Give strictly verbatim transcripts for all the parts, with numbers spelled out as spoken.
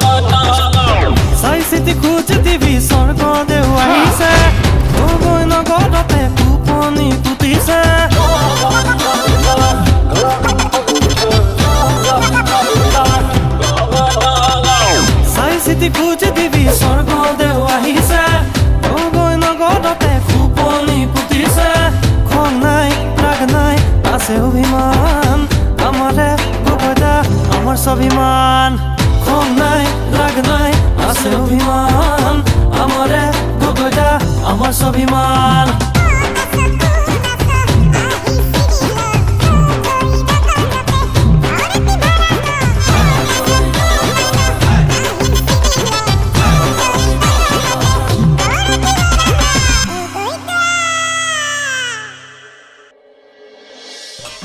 साई सिद्धि खोजती भी स्वर्ग देव आई से गोगोई नगर ते पुपनी पुती से साई सिद्धि खोजती भी स्वर्ग देव आई से गोगोई नगर ते पुपनी पुती से खोनाई रागनाई आसे अभिमान हमारे गोगोदा हमार स्वाभिमान खोनाई रागनाई आसे अभिमान हमारे गोगोदा हमार स्वाभिमान।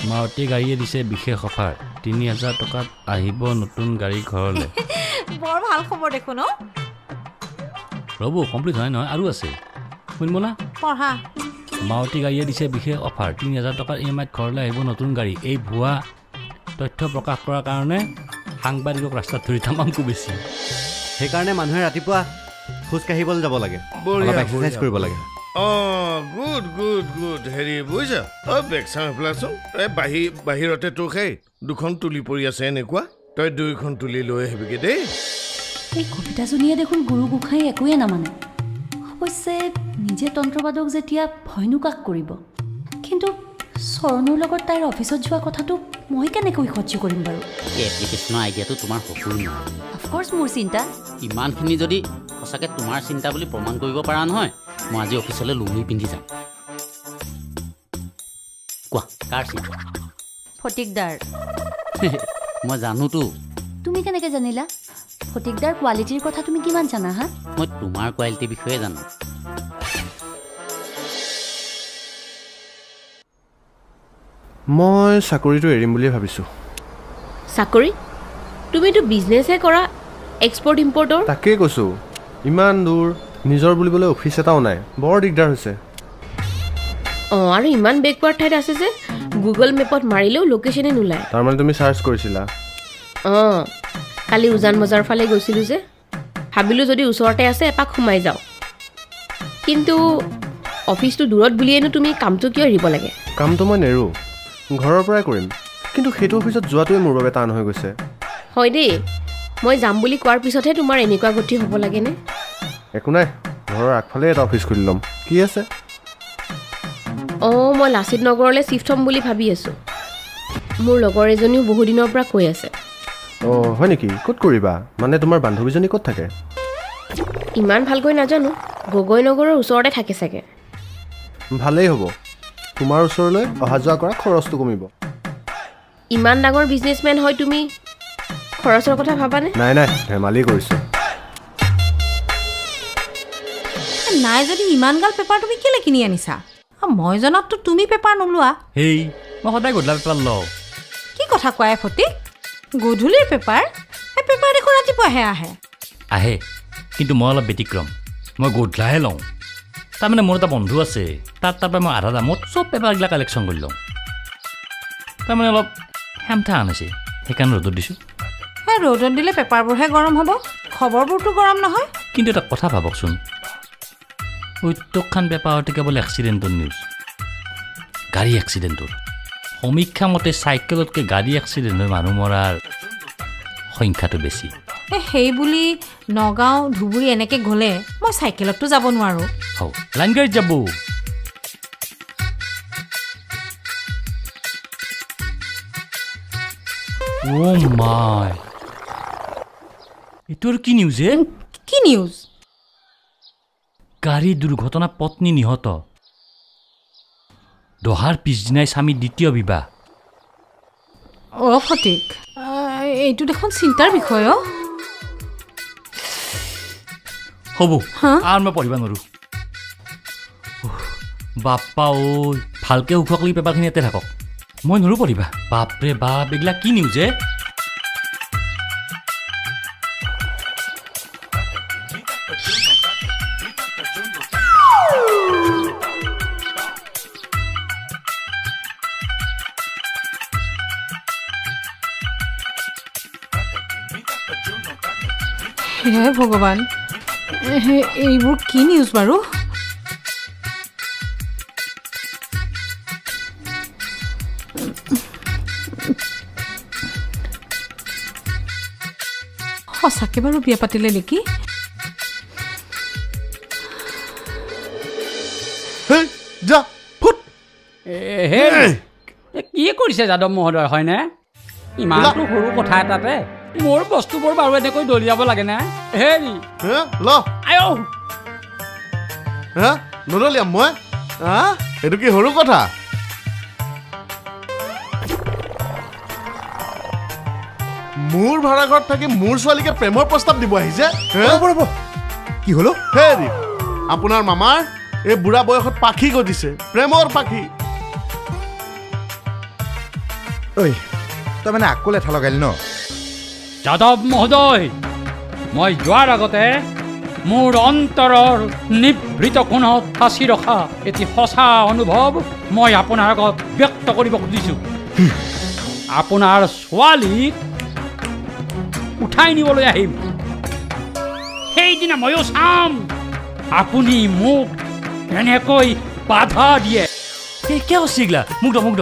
মাউটি গাড়িয়ে দিছে বিশেষ অফার তিনি হাজাৰ টকাত আহিব নতুন গাড়ি ঘৰলে। বৰ ভাল খবৰ দেখো ন ৰবু কমপ্লিট হয় নহয় আৰু আছে শুনবনা পঢ়া। মাউটি গাড়িয়ে দিছে বিশেষ অফাৰ তিনি হাজাৰ টকাৰ ইএমআই ঘৰলে আহিব নতুন গাড়ি। এই ভুৱা তথ্য প্ৰকাশ কৰাৰ কাৰণে সাংবাদিকক ৰাস্তাত ধৰি তামামকো বেছি সেইকাৰণে মানুহে ৰাতিপুৱা খোজ কাঢ়িবলৈ যাব লাগে অলপ এক্সাৰচাইজ কৰিব লাগে। Oh, good, good, good. Heri buja. Oh, beksa plaso. Eh, bahi bahirote to khai. Dukhon tuli poriya sene kwa. Toy dukhon tuli loe hebige de. Ei kopita suniye dekhun guru gukhai ekoi na mane. Hoise nije tontrobadok jetia bhoinu kak koribo. Kintu sornor logot tair officeot joa kotha to moi kene koi khotchi korim baru. Ei krishna idea to tomar hokul na. Of course mor chinta. Iman khini jodi osake tomar chinta boli proman koribo para noy. Mau aja officialnya lumi pindah jam. Kuah, karsin. Fotikdar. Mau janu tuh. Tumi kan eka janila. Fotikdar kualitinya kotha tumi gimana jana ha? Mau tumar kualiti bikhoye janu. Mau sakori tuh erim bule habisu. Sakori? Tumi tuh bisnisnya kora ekspor importor? Takke kosu. Iman dur. নিজৰ বুলিবলৈ office এটাও নাই বৰ দিগদাৰ হৈছে। অ আৰু ইমান backward ঠাইত আছে যে গুগল মেপত মাৰিলেও লোকেশনে নুলায়। তাৰ মানে তুমি সাৰ্চ কৰিছিলা? অ কালি উজান বজাৰ ফালে গৈছিলো যে ভাবিলো যদি ওচৰতে আছে এপাক ঘুমাই যাও। কিন্তু অফিচটো দূৰত বুলিয়েনো তুমি কামটো কিয় ৰিব লাগে? কামটো মই নেৰু ঘৰৰ পৰাই কৰিম কিন্তু সেইটো অফিচত যোৱাটোৱে মোৰ বাবে টান হৈ গৈছে। হয় দেই মই যাম বুলি কোৱাৰ পিছতহে তোমাৰ এনেকুৱা গতি হ'ব লাগে নে? একো নাই ঘৰৰ আগফালে এটা অফিচ খুলি লম কি আছে। অ মই লাচিত নগৰলৈ শিফট হ'ম বুলি ভাবি আছো। মোৰ লগৰ এজনীও বহু দিনৰ পৰা কৈ আছে। অ হয় নেকি ক'ত কৰিবা? মানে তোমাৰ বান্ধৱীজনী ক'ত থাকে? ইমান ভালকৈ নাজানো গগৈ নগৰৰ ওচৰতে থাকে চাগে। ভালেই হ'ব তোমাৰ ওচৰলৈ অহা যোৱা কৰা খৰচটো কমিব। ইমান ডাঙৰ বিজনেছমেন হয় তুমি খৰচৰ কথা ভাবানে? নাই নাই ধেমালি কৰিছো। নাই যদি ইমান গাল পেপাৰ তুমি কেলে কিনি আনিছা? মই জনাততো তুমি পেপাৰ নোলোৱা। হেই মই সদায় গধূলি পেপাৰ লওঁ। কি কথা কোৱা ফটি? গধূলিৰ পেপাৰ এই পেপাৰ দেখোন ৰাতিপুৱাহে আহে। আহে কিন্তু মই অলপ ব্যতিক্ৰম মই গধূলাহে লওঁ। তাৰমানে মোৰ এটা বন্ধু আছে তাত তাৰপৰা মই আধা দামত চব পেপাৰগিলা কালেকশ্যন কৰি লওঁ। তাৰমানে অলপ হেমঠা আনিছে সেইকাৰণে ৰ'দত দিছোঁ। সেই ৰ'দত দিলে পেপাৰবোৰহে গৰম হ'ব খবৰবোৰতো গৰম নহয়। কিন্তু এটা কথা ভাবকচোন উত্তৰখন বেপাৰতে কেৱল এক্সিডেণ্টৰ নিউজ গাড়ী এক্সিডেণ্টৰ সমীক্ষা মতে চাইকেলতকৈ গাড়ী এক্সিডেণ্ট হৈ মানুহ মৰাৰ সংখ্যাটো বেছি। সেই বুলি নগাঁও ধুবুৰী এনেকৈ গ'লে মই চাইকেলততো যাব নোৱাৰোঁ। হ'ব লাইন গাড়ীত যাব। অ' মাই এইটোৰ কি নিউজ হে? কি নিউজ? গাড়ী দুৰ্ঘটনা পত্নী নিহত দহাৰ পিছদিনাই স্বামী দ্বিতীয় বিবাহ। অ ফটিক এইটো দেখোন চিন্তাৰ বিষয়। হ'ব আৰু মই পঢ়িব নোৱাৰো। বাপ্পা ঐ ভালকৈ সুখক লাগি পেপাৰখিনি এতে থাকক মই নোৱাৰো পঢ়িবা। বাপৰে বাপ এইগিলা কি নিউজে? हे भगवान हे एबोर की न्यूज़ बारो सके बारो बिया पातिले नेकी हे जा फुट ए हे কি কৰিছে যাদৱ মহোদয় হয় না ইমানটো হৰু কথা এটাতে মোৰ বস্তুবোৰ বাৰু এনেকৈ দলিয়াব লাগে না হেৰি হে ল আয়ো হে নৰলিয়া মই হা এটো কি হৰু কথা মোৰ ভাড়া ঘৰত থাকি মোৰ ছোৱালীকে প্ৰেমৰ প্ৰস্তাৱ দিব আহিছে বৰব কি হলো হেৰি আপোনাৰ মামাৰ এই বুঢ়া বয়সত পাখি গদিছে প্ৰেমৰ পাখি ঐ তবে না আকলে থা লগাইল ন যাদৱ মহোদয় মই যোৱাৰ আগতে মোৰ অন্তৰৰ নিভৃত কোণত ফাঁচি ৰখা এটি সঁচা অনুভৱ মই আপোনাৰ আগত ব্যক্ত কৰিব খুজিছো আপোনাৰ ছোৱালীক উঠাই নিবলৈ আহিম সেইদিনা ময়ো চাম আপুনি মোক কেনেকৈ বাধা দিয়ে কি কিয় সিগলা মোক দ মোক দ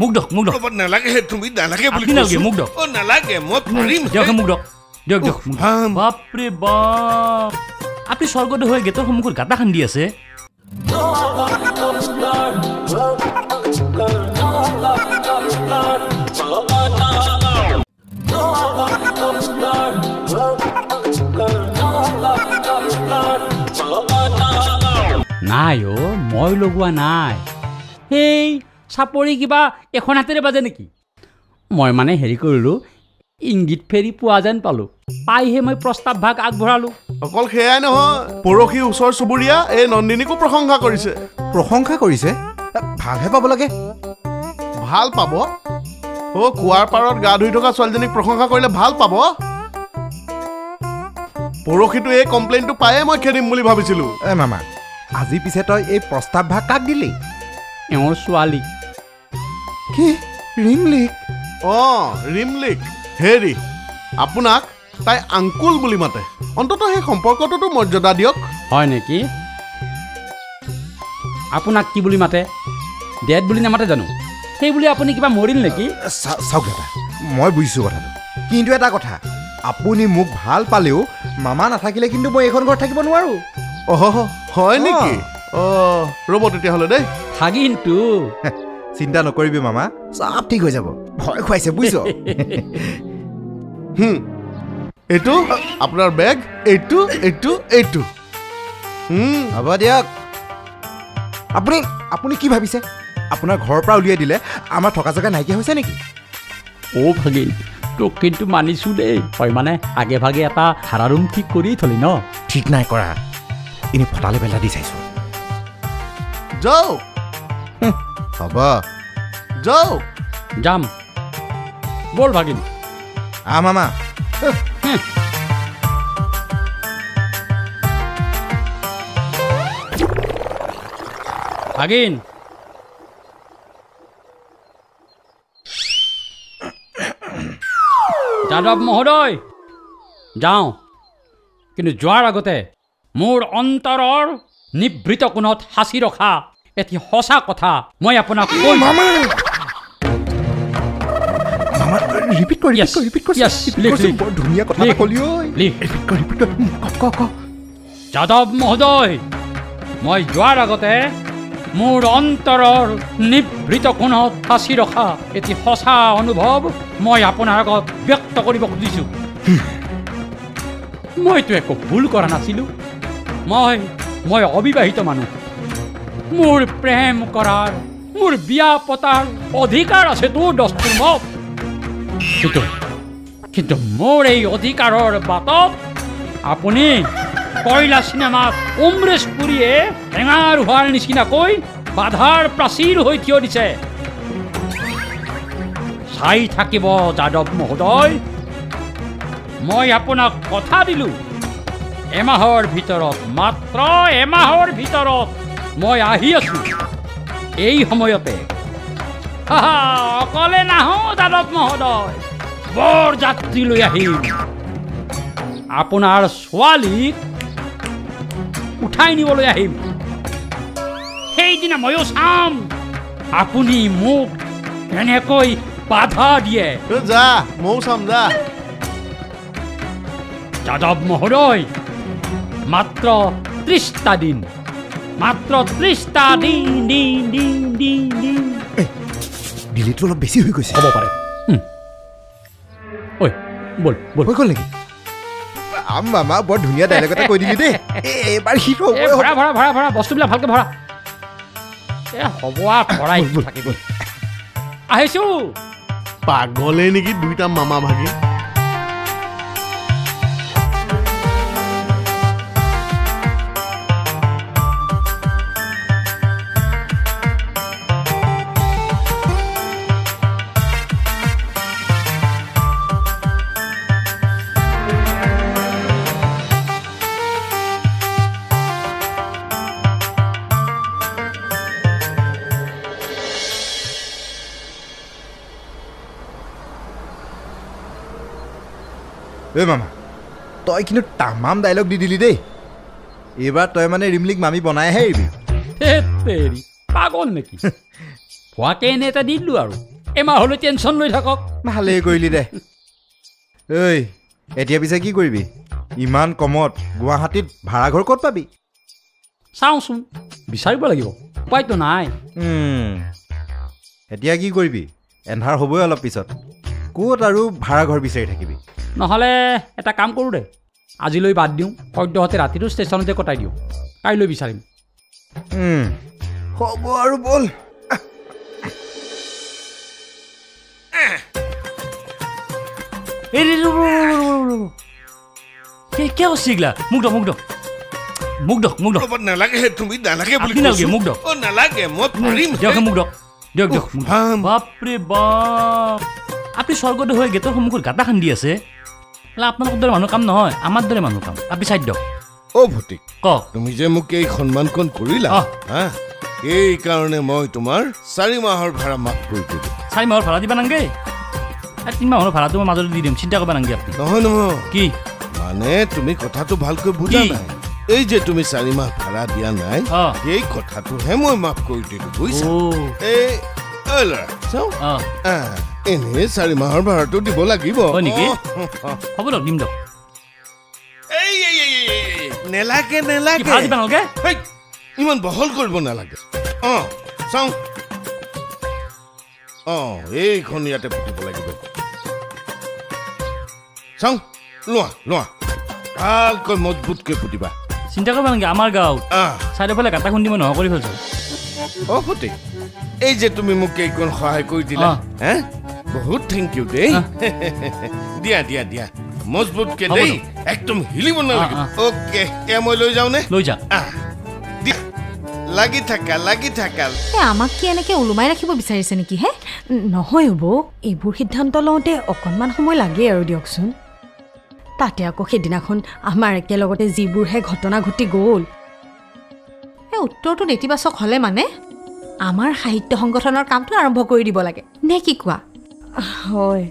Mugdok, mugdok, oh, nalage, tumi, nalage, beli nalage, mugdok, oh, nalage, mot, marim, jaga mugdok, jaga mugdok, bapre, bap, apri sorgo dohoy gitu, mukul katakan dia sih. Nah, yo, moi lo gua nai, hei. Sapori kiba এখন হাতেৰে বাজে নেকি মই মানে হেৰি কৰিলো ইংগিত ফেৰি পোৱা যেন পালো পাইহে মই প্ৰস্তাৱ ভাগ আগবঢ়ালো অকল খেয়াই নহয় পৰখি উছৰ সুবুৰিয়া এই নন্দিনীকো প্ৰশংসা কৰিছে প্ৰশংসা কৰিছে ভালহে পাব লাগে ভাল পাব ও কুৱাৰ পাৰত গা ধুই থকা ছোৱালীজনীক প্ৰশংসা কৰিলে ভাল পাব পৰখিটো এই কমপ্লেইনটো পায়ে মই খেদিম বুলি ভাবিছিলো এ মামা আজি পিছে তই এই প্ৰস্তাৱ ভাগ কাক দিলি এওৰ ছোৱালী কি ৰিমলিক অ ৰিমলিক হেৰি আপোনাক তাই আঙ্কুল বুলি মাতে অন্তত হে সম্পৰ্কটো মৰ্যাদা দিয়ক হয় নেকি আপোনাক কি বুলি মাতে ডেড বুলি নামাতে জানো সেই বুলি আপুনি কিবা মৰিল নেকি চাওক দাদা মই বুজিছো কথাটো কিন্তু এটা কথা আপুনি মোক ভাল পালেও মামা নাথাকিলে কিন্তু মই এখন ঘৰ থাকিব নোৱাৰো অহ হয় নেকি অ ৰ'ব তেতিয়া হ'লে দেই হাগিনটো চিন্তা নকৰিবি মামা সব ঠিক হৈ যাব ভয় খুৱাইছে বুঝছ হুম এটো আপোনাৰ বেগ এটো এটো এটো হুম হ'ব দিয়ক আপুনি আপুনি কি ভাবিছে আপোনাৰ ঘৰৰ পৰা উলিয়াই দিলে আমাৰ থকা জাগা নাইকিয়া হৈছে নেকি ও ভাগিন তোক কিন্তু মানিছো দেই হয় মানে আগে ভাগে এটা ভাড়া ৰুম ঠিক কৰি থলি ন ঠিক নাই কৰা ইনি ফটালে বেলা দি চাইছো যাও বাবা যাও জাম বল ভাগিন আ মামা ভাগিন যাদৱ মহোদয় যাও কিন্তু যোৱাৰ আগতে মোৰ অন্তৰৰ নিবৃত কোণত সাঁচি ৰখা এটি সঁচা কথা মই আপোনাক কৈ মামা মামা ৰিপিট কৰি ৰিপিট কৰি বৰ ধুনীয়া কথা কলি ঐ ৰিপিট কৰি ৰিপিট ক ক যাদৱ মহোদয় মই যোৱাৰ আগতে মোৰ অন্তৰৰ নিবৃত কোণত ফাঁচি ৰখা এটি সঁচা অনুভৱ মই আপোনাৰ আগত ব্যক্ত কৰিব খুজিছো মইতো একো ভুল কৰা নাছিলো মই মই অবিবাহিত মানুহ মোৰ প্ৰেম কৰাৰ মোৰ বিয়া পতাৰ অধিকাৰ আছে তোৰ দস্তুৰ মত কিন্তু কিন্তু মোৰ এই অধিকাৰৰ বাটত আপুনি কয়লা চিনেমাত উমৰেশ পুৰীয়ে টেঙাৰ হোৱাৰ নিচিনাকৈ বাধাৰ প্ৰাচীৰ হৈ থিয় দিছে চাই থাকিব যাদৱ মহোদয় মই আপোনাক কথা দিলোঁ এমাহৰ ভিতৰত মাত্ৰ এমাহৰ ভিতৰত মই আহি আছো এই সময়তে অকলে নাহো যাদৱ মহোদয় বৰ যাত্ৰী লৈ আহিম আপনাৰ ছোৱালীক উঠাই নিবলৈ আহিম। সেইদিনা ময়ো চাম আপুনি মোক কেনেকৈ বাধা দিয়ে। যা ময়ো চাম যা। যাদৱ মহোদয়, মাত্ৰ ত্ৰিশটা দিন, মাত্ৰ ত্ৰিশটা দিন দিন দিন দিন দিন। ডিলিটটো অলপ বেছি হৈ গৈছে। হ'ব পাৰে। ঐ বল বল হৈ গ'ল নেকি? আম্মা মা বৰ ধুনীয়া ডায়লগ এটা কৈ দিলি দে। এবাৰ শিক হ'ব। ভৰা ভৰা ভৰা ভৰা বস্তুবিলাক ভালকৈ ভৰা। এ হ'ব আ ভৰাই থাকি গ'ল। আহিছো। পাগলে নেকি দুইটা মামা ভাগি। ঐ মামা, তই কিন্তু তামাম ডায়লগ দি দিলি দেই। এইবাৰ তই মানে ৰিমলিক মামি বনাই হে এৰিবি। তেৰি পাগল নেকি? ফুৱাকে এনে এটা দিলো আৰু। এমাহ হ'লে টেনচন লৈ থাকক। ভালে কৰিলি দে। ঐ এতিয়া পিছে কি কৰিবি? ইমান কমত গুৱাহাটীত ভাড়াঘৰ ক'ত পাবি? চাওঁচোন, বিচাৰিব লাগিব, উপায়তো নাই। এতিয়া কি কৰিবি? এন্ধাৰ হ'বই অলপ পিছত। ক'ত আৰু ভাড়াঘৰ বিচাৰি থাকিবি? নহ'লে এটা কাম কৰোঁ দে, আজিলৈ বাদ দিওঁ, সদ্যহতে ৰাতিটো ষ্টেচনতে কটাই দিওঁ, কাইলৈ বিচাৰিম। হ'ব আৰু বল। কিয় চিগলা? মোক দক মোক দক মোক দক মোক দক নালাগে, তুমি নালাগে বুলি নালাগে মোক দক নালাগে, মই পাৰিম দিয়ক মোক দক দিয়ক দিয়ক। বাপৰে বাপ, আপুনি স্বৰ্গত হৈ গেটৰ সন্মুখত গাটা খান্দি আছে। আপোনালোকৰ দৰে মানুহ কাম নহয়, আমাৰ দৰে মানুহ কাম। আপুনি চাই দিয়ক। অ ভতিক কওক, তুমি যে মোক এই সন্মানকণ কৰিলা, এই কাৰণে মই তোমাৰ চাৰি মাহৰ ভাড়া মাফ কৰি দিলোঁ। চাৰি মাহৰ ভাড়া দিবা নাংগে, তিনি মাহৰ ভাড়াটো মই মাজত দি দিম, চিন্তা কৰিব নাংগে আপুনি। নহয় নহয় কি মানে তুমি কথাটো ভালকৈ বুজা নাই। এই যে তুমি চাৰি মাহ ভাড়া দিয়া নাই, এই কথাটোহে মই মাফ কৰি দিলোঁ, বুজিছা? এই অলা চাওঁ এনে চাৰি মাহৰ ভাড়াটো দিব লাগিব নেকি? হ'ব দক দিম দক। নেলাগে নেলাগে, ইমান বহল কৰিব নালাগে। অঁ চাওঁ, অঁ এইখন ইয়াতে পাতিব লাগিব। চাওঁ লোৱা লোৱা, ভালকৈ মজবুতকৈ পুতিবা। চিন্তা কৰিব নালাগে, আমাৰ গাঁৱত চাৰিওফালে গাটা খুন্দি মই নহয় কৰি ফেলছো। অ ফটি, এই যে তুমি মোক এইকণ সহায় কৰি দিলা, হে বহুত থেংক ইউ দেই। দিয়া দিয়া দিয়া মজবুতকে দেই, একদম হিলিব নালাগে। ওকে, এ মই লৈ যাওঁ নে? লৈ যা। দিয়া, লাগি থাকা লাগি থাকা। আমাক কি এনেকৈ ওলমাই ৰাখিব বিচাৰিছে নেকি হে? নহয় হ'ব, এইবোৰ সিদ্ধান্ত লওঁতে অকণমান সময় লাগে আৰু দিয়কচোন। তাতে আকৌ সেইদিনাখন আমাৰ একেলগতে যিবোৰহে ঘটনা ঘটি গ'ল, এই উত্তৰটো নেতিবাচক হ'লে মানে আমাৰ সাহিত্য সংগঠনৰ কামটো আৰম্ভ কৰি দিব লাগে নে কি কোৱা? হয়,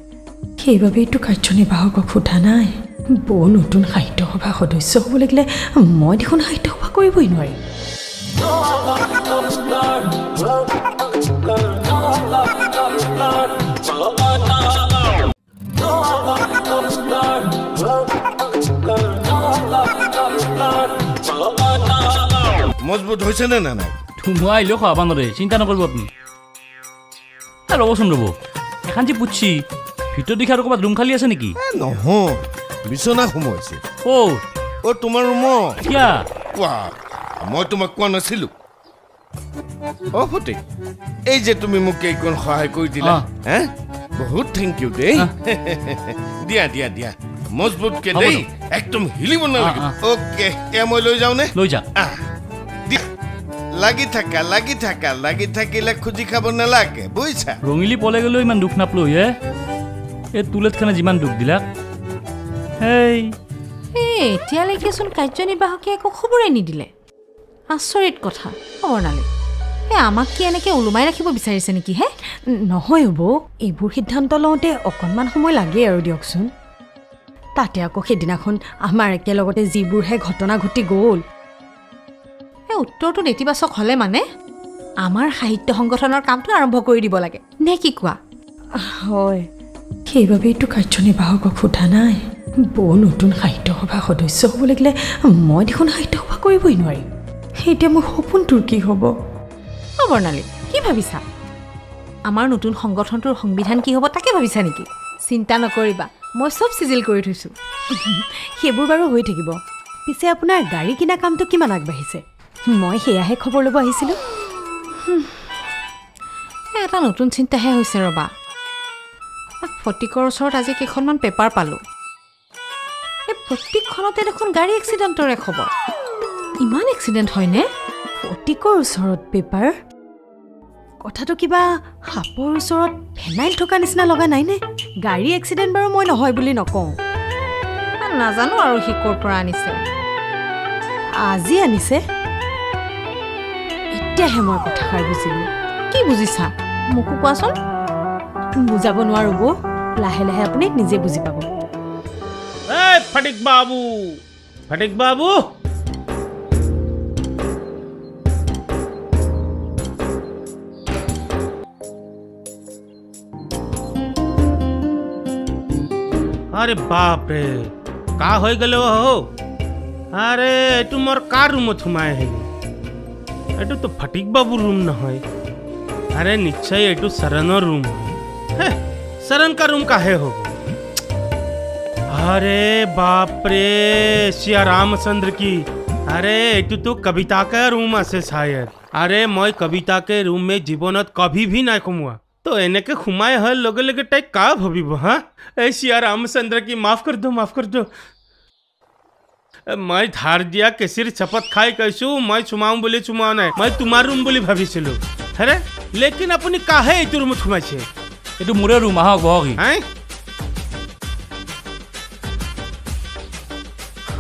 সেইবাবেইতো কাৰ্যনিৰ্বাহকক সোধা নাই। বৌ নতুন সাহিত্য সভাৰ সদস্য হ'ব লাগিলে মই দেখোন সাহিত্য সভা কৰিবই নোৱাৰিম। মজবুত হৈছে নে নাই? মই আহিলেও খোৱাব নোৱাৰে, চিন্তা নকৰিব আপুনি। ৰ'বচোন ৰ'ব, এখন যে পুতছি ভিতৰ দেখি আৰু ক'ৰবাত ৰুম খালী আছে নেকি? নহয়, বিচনা সোমাইছে। অ' অ' তোমাৰ ৰুমত কিয়া? মই তোমাক কোৱা নাছিলোঁ। অ ফটিক, এই যে তুমি মোক এইকণ সহায় কৰি দিলা, হে বহুত থেংক ইউ দেই। দিয়া দিয়া দিয়া মজবুতকে দেই, একদম হিলিব নালাগে। অ'কে, এ মই লৈ যাওঁ নে? লৈ যা। লাগি থাকা লাগি থাকা, লাগি থাকিলে খুজি খাব নালাগে, বুজিছা? ৰঙিলি পলে গ'লেও ইমান দুখ নাপলো হে, এই তুলেতখানে যিমান দুখ দিলাক। হেই এই এতিয়ালৈকেচোন কাৰ্যনিৰ্বাহকে একো খবৰেই নিদিলে, আচৰিত কথা। অৰ্ণালী, এই আমাক কি এনেকৈ ওলমাই ৰাখিব বিচাৰিছে নেকি হে? নহয় হ'ব, এইবোৰ সিদ্ধান্ত লওঁতে অকণমান সময় লাগে আৰু দিয়কচোন। তাতে আকৌ সেইদিনাখন আমাৰ একেলগতে যিবোৰহে ঘটনা ঘটি গ'ল এ উত্তৰটো নেতিবাচক হলে মানে আমাৰ সাহিত্য সংগঠনৰ কামটো আৰম্ভ কৰি দিব লাগে নে কি কোৱা হয় সেইভাবে এইটো কাৰ্যনিৰ্বাহক সোধা নাই বহু নতুন সাহিত্য সভা সদস্য হ'ব লাগিলে মই দেখোন সাহিত্য সভা কৰিবই নোৱাৰিম এতিয়া মোৰ সপোনটোৰ কি হ'ব বৰ্ণালী কি ভাবিছা আমাৰ নতুন সংগঠনটোৰ সংবিধান কি হ'ব তাকে ভাবিছা নেকি চিন্তা নকৰিবা মই সব সিজিল কৰি থৈছো হেবুৰ বাৰু হৈ থাকিব পিছে আপোনাৰ গাড়ী কিনা কামটো কিমান আগবাঢ়িছে মই হেয়াহে খবৰ লব আহিছিলো এটা নতুন চিন্তাহে হৈছে ৰবা ফটিকৰ ওচৰত আজি কেইখনমান পেপাৰ পালো এই প্ৰত্যেকখনতে দেখোন গাড়ী এক্সিডেণ্টৰ খবৰ ইমান এক্সিডেণ্ট হয় নে ফটিকৰ ওচৰত পেপাৰ কথাটো কিবা হাপৰ ওচৰত ফেনাইল থকা নিচিনা লগা নাই নে গাড়ী এক্সিডেণ্ট বাৰু মই নহয় বুলি নকওঁ নাজানো আৰু হিকৰ পৰা আনিছে আজি আনিছে এতিয়াহে মই কথাষাৰ বুজিলো কি বুজিছা মোকো কোৱাচোন বুজাব নোৱাৰো গো লাহে লাহে আপুনি নিজে বুজি পাব এই ফটিক বাবু ফটিক বাবু अरे बाप रे का हो गलो हो अरे एटू मोर कार रूम थुमाए है एटू तो फटिक बाबू रूम न है अरे निश्चय एटू सरन रूम है सरन का रूम का है हो अरे बाप रे सिया रामचंद्र की अरे एटू तो कविता का रूम आसे शायद अरे मैं कविता के रूम में जीवनत कभी भी ना घुमुआ तो एनेके खुमाए हर लोगे लगे टाइप का भभी हाँ ऐसी यार रामचंद्र की माफ कर दो माफ कर दो मैं धार दिया के सिर चपत खाई कैसू मैं चुमाऊं बोले चुमाओ ना मैं तुम्हार रूम बोली भाभी चलो अरे लेकिन अपनी काहे इतु रूम छुमा छे इतु मुरे रूम हाँ बहुगी हैं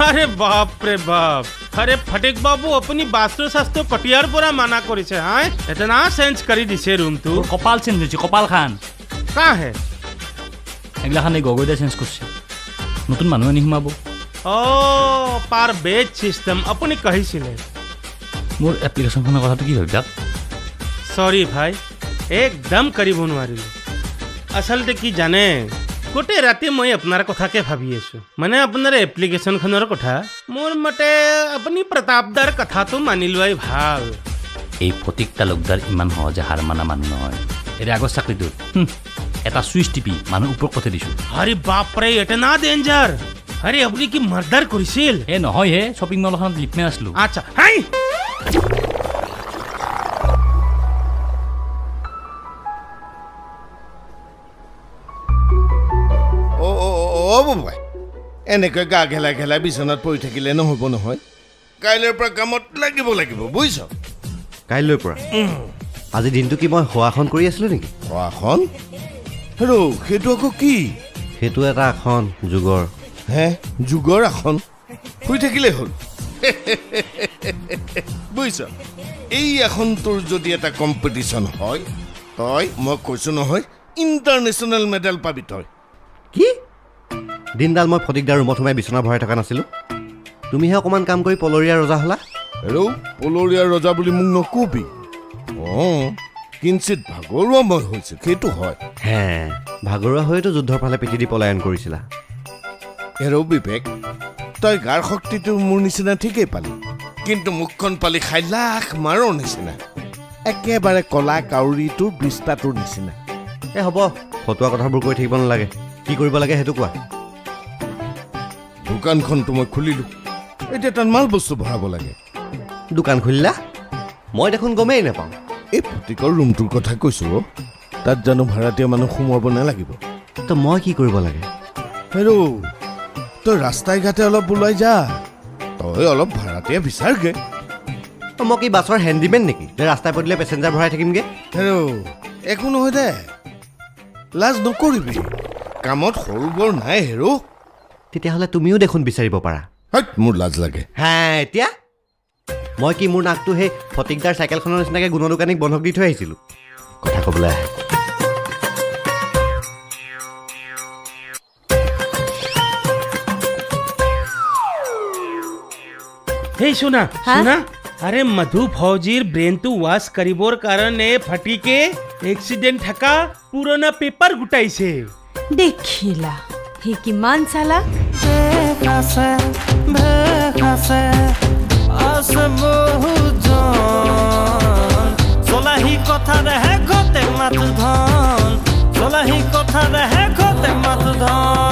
अरे बाप रे बाप अरे फटिक बाबू अपनी बास्त्र शास्त्र पटियार पूरा माना करी छे हां इतना सेंस करी दिसे रूम तू कपाल सेंस दिस कपाल खान का है अगला खाने गोगोई दा सेंस कुछ नतुन मानु नि हिमाबो ओ पार बेच सिस्टम अपनी कहि छिले मोर एप्लीकेशन खाना कथा तो की भबिदा सॉरी भाई एकदम करीब होनवारी असल ते की जाने गोटे राति मैं अपनार कथा के भाबी आसो माने अपनार एप्लीकेशन खनर कथा मोर मते अपनी प्रतापदार कथा तो मानि लवाई भाल ए फटिक तालुकदार इमान हजे हार माना मानु नय एरे आगो साकली दु एटा स्विच टिपी मानु ऊपर कथे दिसु अरे बाप रे एतना डेंजर अरे अपनी की मर्डर करिसिल ए नहय हे शॉपिंग मॉल खान लिपने आसलु अच्छा हाय এনেকৈ গা ঘেলা ঘেলা বিছনাত পৰি থাকিলে নহব নহয় কাইলৈৰ পৰা কামত লাগিব লাগিব বুইছ কাইলৈৰ পৰা আজি দিনটো কি মই হোৱাখন কৰি আছিলো নেকি হোৱাখন হেৰৌ সেইটো আকৌ কি সেইটো এটা এখন যুগৰ হে যুগৰ এখন হৈ থাকিলে হ'ল বুইছ এই এখন তোৰ যদি এটা কম্পিটিশন হয় তই মই কৈছো নহয় ইন্টাৰনেশ্যনেল মেডেল পাবি তই কি দিনডাল মই ফটিকদাৰ ৰুমত সোমাই বিছনা ভৰাই থকা নাছিলো তুমিহে অকমান কাম কৰি পলৰিয়া ৰজা হলা হেৰৌ পলৰিয়া ৰজা বুলি মোক নকবি অ কিঞ্চিত ভাগৰুৱা মই হৈছে সেইটো হয় হে ভাগৰুৱা হয়তো যুদ্ধৰ ফালে পিটি দি পলায়ন কৰিছিলা হেৰৌ বিবেক তই গাৰ শক্তিটো মোৰ নিচিনা ঠিকেই পালি কিন্তু মুখখন পালি খাই লাখ মাৰৰ নিচিনা একেবাৰে কলা কাউৰীটোৰ বিস্তাটোৰ নিচিনা এ হ'ব ফটোৱা কথাবোৰ কৈ থাকিব নালাগে কি কৰিব লাগে হেতু কোৱা दुकानखन तो मैं खुलिलु एटा तन माल बस्तु भराब लागे दुकान खुलिला মই দেখোন গমেই না পাও এই ফটিকৰ ৰুমটোৰ কথা কৈছো তাত জানো ভাড়াতিয়া মানুহ সোমাব না লাগিব তো মই কি কৰিব লাগে হেৰৌ তো ৰাস্তাই ঘাটে অলপ বুলাই যা তই অলপ ভাড়াতিয়া বিচাৰগে তো মই কি বাছৰ হেণ্ডিমেন নেকি যে ৰাস্তাই পৰলে পেছেঞ্জাৰ ভৰাই থাকিমগে হেৰৌ একো নহয় দে লাজ নকৰিবি কামত হলবৰ নাই হেৰৌ তেতিয়া হলে তুমিও দেখোন বিচাৰিব পাৰা হট মোৰ লাজ লাগে হ্যাঁ এতিয়া মই কি মোৰ নাকটো হে ফটিকদাৰ সাইকেলখনৰ নিচিনাকৈ গুণ দোকানীক বন্ধক দি থৈ আহিছিলো কথা কবলা हे सुना हाँ? सुना अरे मधु भौजीर ब्रेन तो वास करीबोर कारण फटी के एक्सीडेंट थका पुराना पेपर गुटाई से देखिला हे की मान साला सोलाही कथा रहे गोते मत धन सोलाही कथा रहे गोते मत धन